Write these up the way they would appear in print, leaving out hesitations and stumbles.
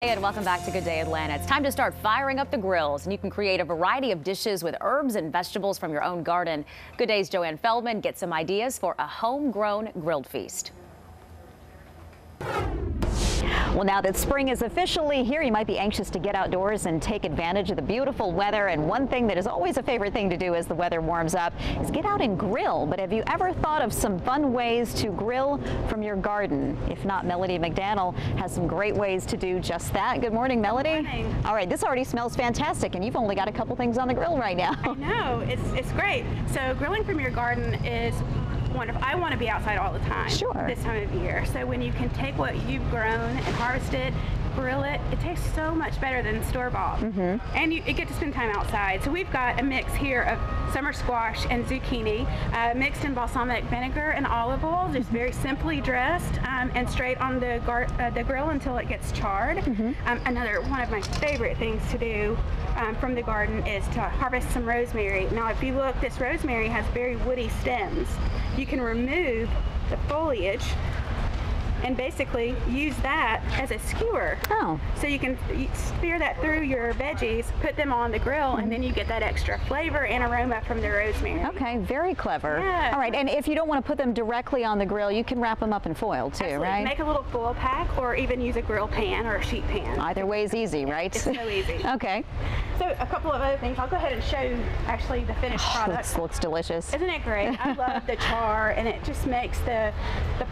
Hey, and welcome back to Good Day Atlanta. It's time to start firing up the grills, and you can create a variety of dishes with herbs and vegetables from your own garden. Good Day's Joanne Feldman gets some ideas for a homegrown grilled feast. Well, now that spring is officially here, you might be anxious to get outdoors and take advantage of the beautiful weather. And one thing that is always a favorite thing to do as the weather warms up is get out and grill. But have you ever thought of some fun ways to grill from your garden? If not, Melody McDaniel has some great ways to do just that. Good morning, Melody. Good morning. All right, this already smells fantastic, and you've only got a couple things on the grill right now. I know, it's great. So grilling from your garden is wonderful. I want to be outside all the time. Sure. This time of year. So when you can take what you've grown and harvest it, grill it, it tastes so much better than store-bought. Mm-hmm. And you get to spend time outside. So we've got a mix here of summer squash and zucchini, mixed in balsamic vinegar and olive oil, just very simply dressed and straight on the grill until it gets charred. Mm-hmm. Another one of my favorite things to do from the garden is to harvest some rosemary. Now, if you look, this rosemary has very woody stems. You can remove the foliage and basically use that as a skewer. Oh. So you can spear that through your veggies, put them on the grill, and then you get that extra flavor and aroma from the rosemary. Okay, very clever. Yeah. All right, and if you don't want to put them directly on the grill, you can wrap them up in foil too, absolutely. Right? Make a little foil pack or even use a grill pan or a sheet pan. Either way is easy, right? It's so easy. Okay. So a couple of other things. I'll go ahead and show you actually the finished product. It looks delicious. Isn't it great? I love the char, and it just makes the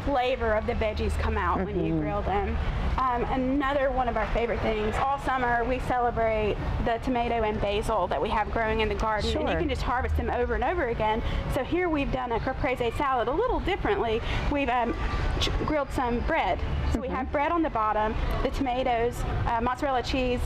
flavor of the veggies come out when you grill them. Another one of our favorite things, all summer we celebrate the tomato and basil that we have growing in the garden. Sure. And you can just harvest them over and over again. So here we've done a caprese salad a little differently. We've grilled some bread. So we have bread on the bottom, the tomatoes, mozzarella cheese,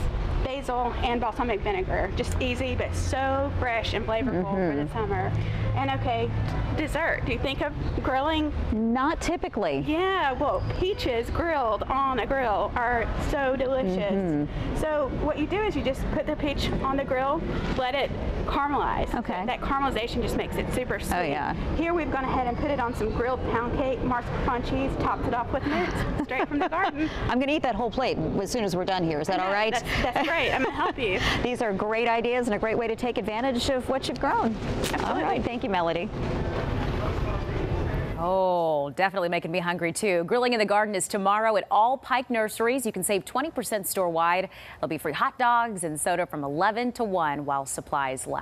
basil, and balsamic vinegar. Just easy, but so fresh and flavorful for the summer. And okay, dessert. Do you think of grilling? Not typically. Yeah, well, peaches grilled on a grill are so delicious. So what you do is you just put the peach on the grill, let it caramelize. Okay. That caramelization just makes it super sweet. Oh, yeah. Here we've gone ahead and put it on some grilled pound cake, mascarpone cheese, topped it off with mints, straight from the garden. I'm going to eat that whole plate as soon as we're done here. Is that all right? That's great. I'm going to help you. These are great ideas and a great way to take advantage of what you've grown. Absolutely. All right. Thank you, Melody. Oh, definitely making me hungry too. Grilling in the garden is tomorrow at all Pike Nurseries. You can save 20% store-wide. There'll be free hot dogs and soda from 11 to 1 while supplies last.